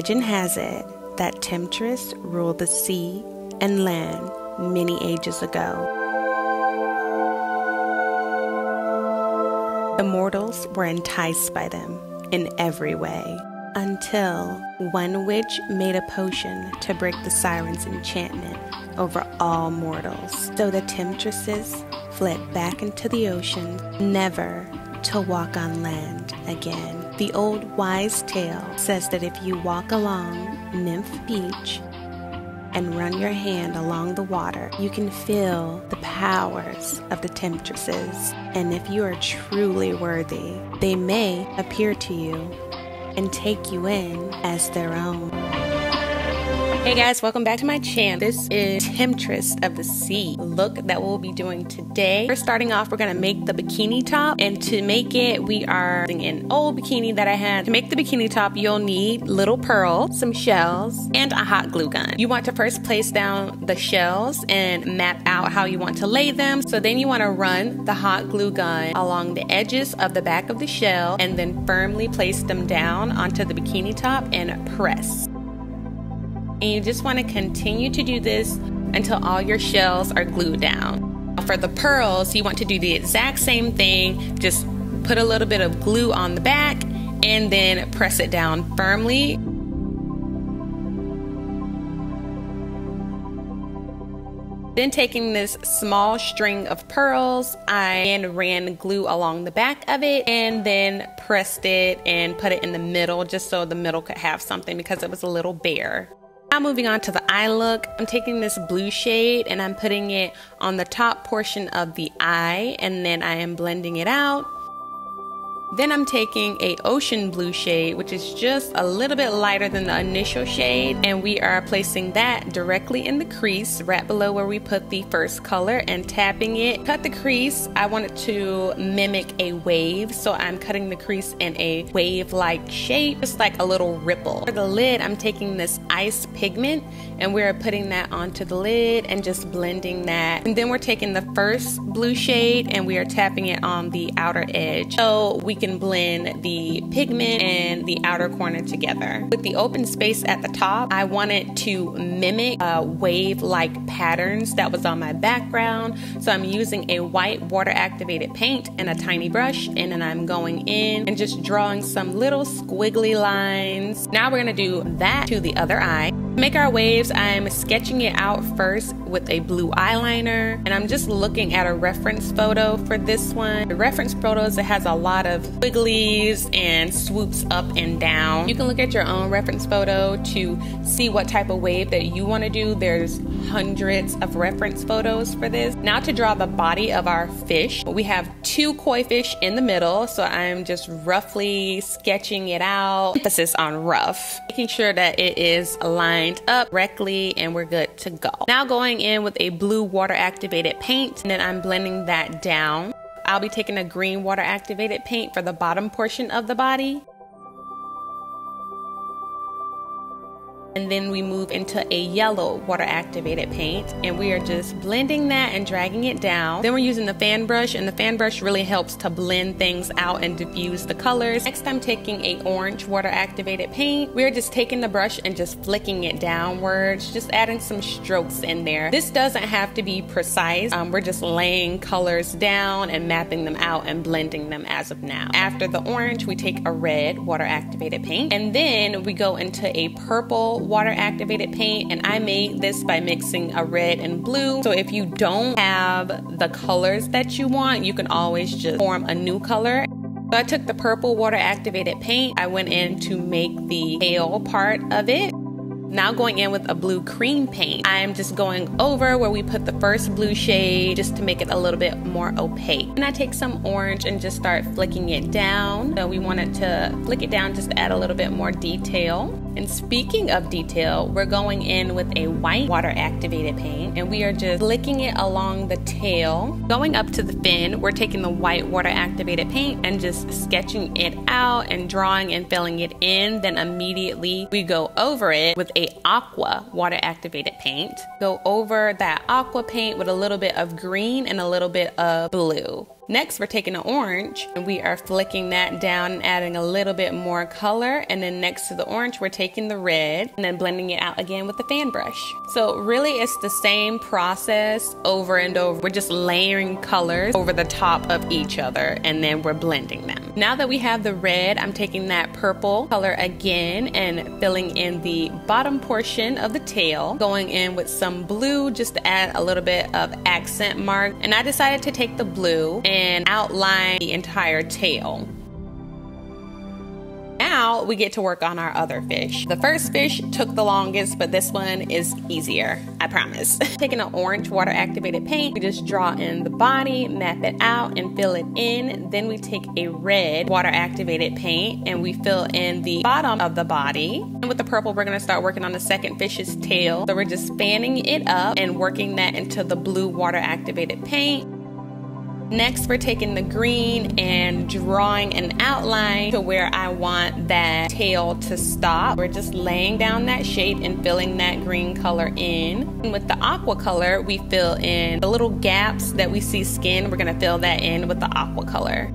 Legend has it that Temptress ruled the sea and land many ages ago. The mortals were enticed by them in every way, until one witch made a potion to break the siren's enchantment over all mortals. So the temptresses fled back into the ocean, never to walk on land again. The old wise tale says that if you walk along Nymph Beach and run your hand along the water, you can feel the powers of the temptresses. And if you are truly worthy, they may appear to you and take you in as their own. Hey guys, welcome back to my channel. This is Temptress of the Sea look that we'll be doing today. First, starting off, we're gonna make the bikini top, and to make it, we are using an old bikini that I had. To make the bikini top, you'll need little pearl, some shells, and a hot glue gun. You want to first place down the shells and map out how you want to lay them. So then you wanna run the hot glue gun along the edges of the back of the shell and then firmly place them down onto the bikini top and press. And you just want to continue to do this until all your shells are glued down. For the pearls, you want to do the exact same thing. Just put a little bit of glue on the back and then press it down firmly. Then taking this small string of pearls, I ran glue along the back of it and then pressed it and put it in the middle just so the middle could have something because it was a little bare. Now moving on to the eye look, I'm taking this blue shade and I'm putting it on the top portion of the eye, and then I am blending it out. Then I'm taking a ocean blue shade, which is just a little bit lighter than the initial shade, and we are placing that directly in the crease right below where we put the first color and tapping it. Cut the crease. I want it to mimic a wave, so I'm cutting the crease in a wave-like shape, just like a little ripple. For the lid, I'm taking this ice pigment and we're putting that onto the lid and just blending that. And then we're taking the first blue shade and we are tapping it on the outer edge. So we can blend the pigment and the outer corner together. With the open space at the top, I wanted to mimic wave-like patterns that was on my background. So I'm using a white water-activated paint and a tiny brush, and then I'm going in and just drawing some little squiggly lines. Now we're gonna do that to the other eye. To make our waves, I'm sketching it out first with a blue eyeliner, and I'm just looking at a reference photo for this one. The reference photos, it has a lot of wigglies and swoops up and down. You can look at your own reference photo to see what type of wave that you want to do. There's hundreds of reference photos for this. Now to draw the body of our fish, we have two koi fish in the middle, so I'm just roughly sketching it out. Emphasis on rough, making sure that it is lined up correctly, and we're good to go. Now going in with a blue water activated paint, and then I'm blending that down. I'll be taking a green water activated paint for the bottom portion of the body. And then we move into a yellow water activated paint, and we are just blending that and dragging it down. Then we're using the fan brush, and the fan brush really helps to blend things out and diffuse the colors. Next, I'm taking a orange water activated paint. We're just taking the brush and just flicking it downwards, just adding some strokes in there. This doesn't have to be precise. We're just laying colors down and mapping them out and blending them as of now. After the orange, we take a red water activated paint, and then we go into a purple water activated paint, and I made this by mixing a red and blue. So if you don't have the colors that you want, you can always just form a new color. So I took the purple water activated paint, I went in to make the tail part of it. Now going in with a blue cream paint, I'm just going over where we put the first blue shade just to make it a little bit more opaque. And I take some orange and just start flicking it down. So we wanted to flick it down just to add a little bit more detail. And speaking of detail, we're going in with a white water activated paint, and we are just flicking it along the tail. Going up to the fin, we're taking the white water activated paint and just sketching it out and drawing and filling it in. Then immediately we go over it with a aqua water activated paint. Go over that aqua paint with a little bit of green and a little bit of blue. Next, we're taking an orange and we are flicking that down and adding a little bit more color. And then next to the orange, we're taking the red and then blending it out again with the fan brush. So really it's the same process over and over. We're just layering colors over the top of each other and then we're blending them. Now that we have the red, I'm taking that purple color again and filling in the bottom portion of the tail, going in with some blue just to add a little bit of accent mark. And I decided to take the blue and outline the entire tail. Now we get to work on our other fish. The first fish took the longest, but this one is easier, I promise. Taking an orange water activated paint, we just draw in the body, map it out and fill it in. Then we take a red water activated paint and we fill in the bottom of the body. And with the purple, we're gonna start working on the second fish's tail. So we're just fanning it up and working that into the blue water activated paint. Next, we're taking the green and drawing an outline to where I want that tail to stop. We're just laying down that shape and filling that green color in. And with the aqua color, we fill in the little gaps that we see skin. We're gonna fill that in with the aqua color.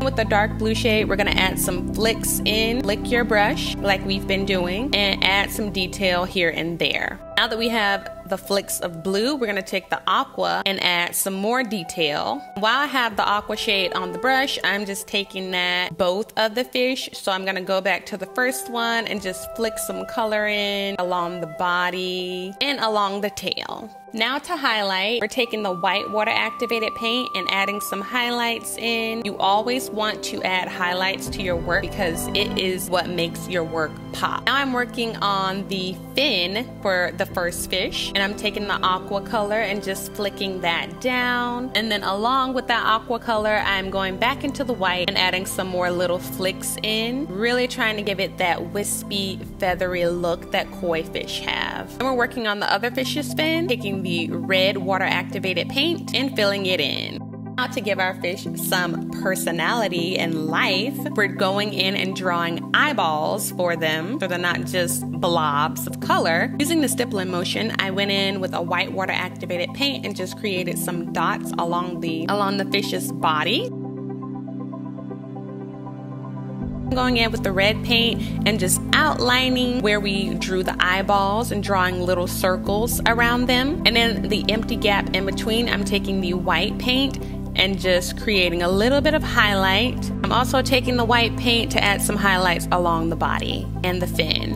With the dark blue shade, we're gonna add some flicks in. Flick your brush like we've been doing and add some detail here and there. Now that we have the flicks of blue, we're gonna take the aqua and add some more detail. While I have the aqua shade on the brush, I'm just taking that both of the fish. So I'm gonna go back to the first one and just flick some color in along the body and along the tail. Now to highlight, we're taking the white water activated paint and adding some highlights in. You always want to add highlights to your work because it is what makes your work pop. Now I'm working on the fin for the first fish and I'm taking the aqua color and just flicking that down. And then along with that aqua color, I'm going back into the white and adding some more little flicks in. Really trying to give it that wispy, feathery look that koi fish have. And we're working on the other fish's fin, taking the red water activated paint and filling it in. Now to give our fish some personality and life, we're going in and drawing eyeballs for them so they're not just blobs of color. Using the stippling motion, I went in with a white water activated paint and just created some dots along the fish's body. Going in with the red paint and just outlining where we drew the eyeballs and drawing little circles around them. And then the empty gap in between, I'm taking the white paint and just creating a little bit of highlight. I'm also taking the white paint to add some highlights along the body and the fin.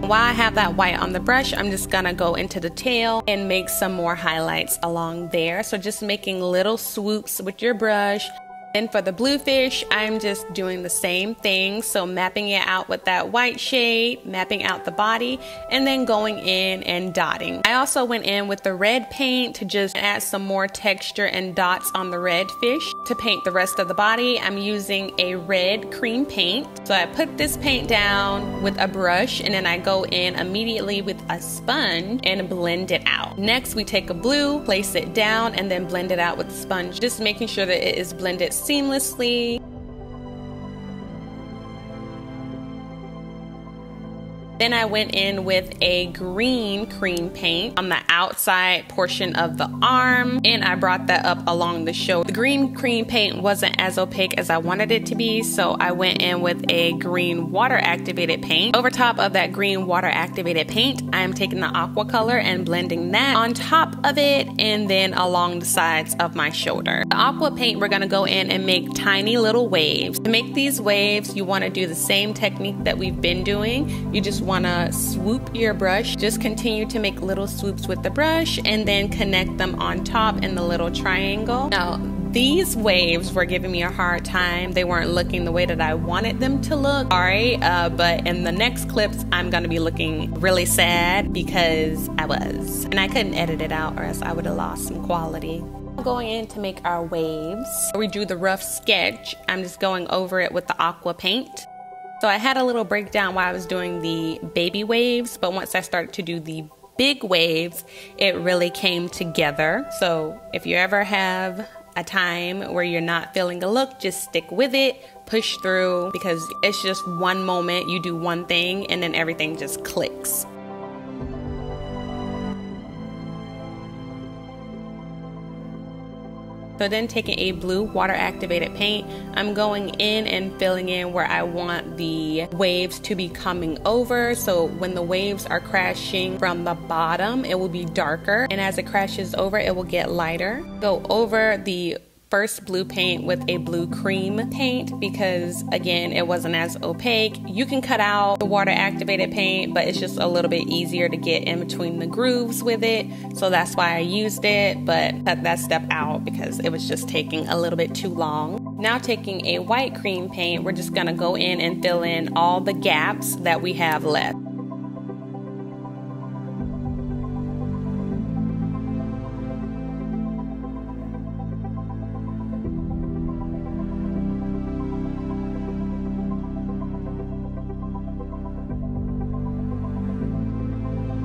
While I have that white on the brush, I'm just gonna go into the tail and make some more highlights along there. So just making little swoops with your brush. Then for the bluefish, I'm just doing the same thing. So mapping it out with that white shade, mapping out the body, and then going in and dotting. I also went in with the red paint to just add some more texture and dots on the red fish. To paint the rest of the body, I'm using a red cream paint. So I put this paint down with a brush and then I go in immediately with a sponge and blend it out. Next, we take a blue, place it down, and then blend it out with the sponge, just making sure that it is blended seamlessly. Then I went in with a green cream paint on the outside portion of the arm and I brought that up along the shoulder. The green cream paint wasn't as opaque as I wanted it to be, so I went in with a green water activated paint. Over top of that green water activated paint, I am taking the aqua color and blending that on top of it and then along the sides of my shoulder. The aqua paint, we're gonna go in and make tiny little waves. To make these waves, you wanna do the same technique that we've been doing. You just want to swoop your brush, just continue to make little swoops with the brush and then connect them on top in the little triangle. Now these waves were giving me a hard time. They weren't looking the way that I wanted them to look. But in the next clips I'm gonna be looking really sad because I was, and I couldn't edit it out or else I would have lost some quality. Going in to make our waves, we drew the rough sketch. I'm just going over it with the aqua paint. So I had a little breakdown while I was doing the baby waves, but once I started to do the big waves, it really came together. So if you ever have a time where you're not feeling a look, just stick with it, push through, because it's just one moment you do one thing and then everything just clicks. So then taking a blue water activated paint, I'm going in and filling in where I want the waves to be coming over. So when the waves are crashing from the bottom, it will be darker, and as it crashes over, it will get lighter. Go over the first blue paint with a blue cream paint because, again, it wasn't as opaque. You can cut out the water activated paint, but it's just a little bit easier to get in between the grooves with it, so that's why I used it, but cut that step out because it was just taking a little bit too long. Now taking a white cream paint, we're just gonna go in and fill in all the gaps that we have left.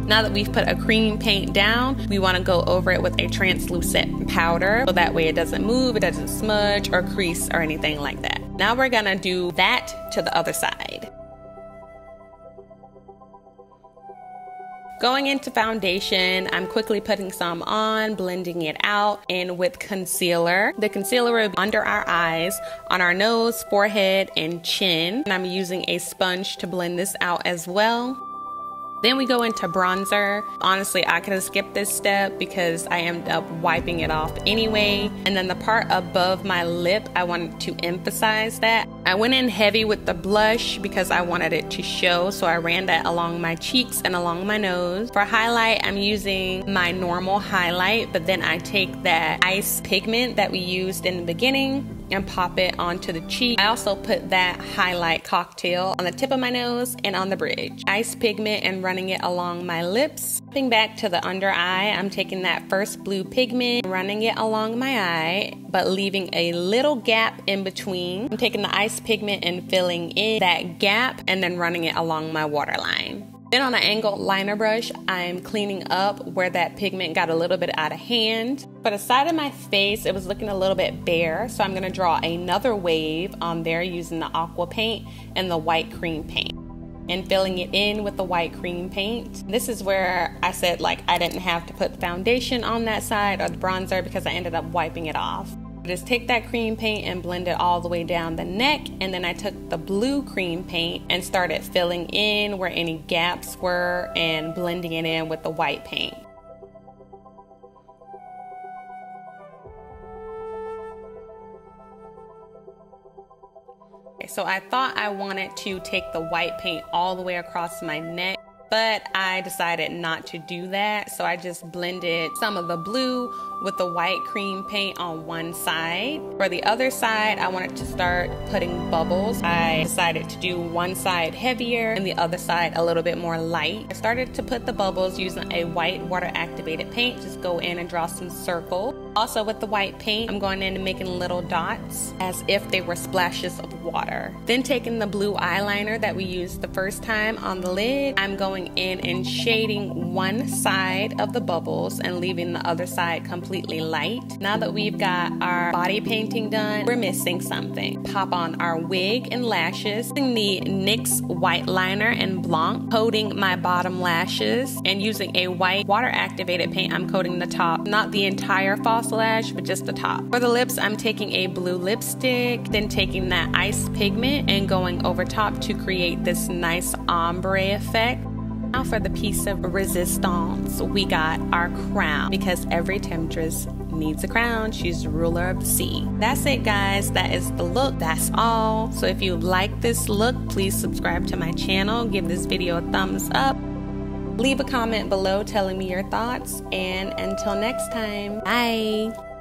Now that we've put a cream paint down, we want to go over it with a translucent powder so that way it doesn't move, it doesn't smudge or crease or anything like that. Now we're gonna do that to the other side. Going into foundation, I'm quickly putting some on, blending it out, and with concealer. The concealer will be under our eyes, on our nose, forehead, and chin. And I'm using a sponge to blend this out as well. Then we go into bronzer. Honestly, I could have skipped this step because I ended up wiping it off anyway. And then the part above my lip, I wanted to emphasize that. I went in heavy with the blush because I wanted it to show, so I ran that along my cheeks and along my nose. For highlight, I'm using my normal highlight, but then I take that ice pigment that we used in the beginning and pop it onto the cheek. I also put that highlight cocktail on the tip of my nose and on the bridge. Ice pigment and running it along my lips. Stepping back to the under eye, I'm taking that first blue pigment, running it along my eye, but leaving a little gap in between. I'm taking the ice pigment and filling in that gap and then running it along my waterline. Then on an angled liner brush, I'm cleaning up where that pigment got a little bit out of hand. For the side of my face, it was looking a little bit bare, so I'm gonna draw another wave on there using the aqua paint and the white cream paint, and filling it in with the white cream paint. This is where I said like I didn't have to put the foundation on that side or the bronzer because I ended up wiping it off. Just take that cream paint and blend it all the way down the neck, and then I took the blue cream paint and started filling in where any gaps were and blending it in with the white paint. Okay, so I thought I wanted to take the white paint all the way across my neck, but I decided not to do that, so I just blended some of the blue with the white cream paint on one side. For the other side, I wanted to start putting bubbles. I decided to do one side heavier and the other side a little bit more light. I started to put the bubbles using a white water activated paint. Just go in and draw some circles. Also with the white paint, I'm going in and making little dots as if they were splashes of water. Then taking the blue eyeliner that we used the first time on the lid, I'm going in and shading one side of the bubbles and leaving the other side completely light. Now that we've got our body painting done, we're missing something. Pop on our wig and lashes. Using the NYX White Liner and Blanc, coating my bottom lashes, and using a white water activated paint, I'm coating the top, not the entire false lash, but just the top. For the lips, I'm taking a blue lipstick, then taking that ice pigment and going over top to create this nice ombre effect. Now for the piece of resistance, we got our crown, because every temptress needs a crown. She's the ruler of the sea. That's it, guys. That is the look. That's all. So if you like this look, please subscribe to my channel. Give this video a thumbs up. Leave a comment below telling me your thoughts. And until next time, bye.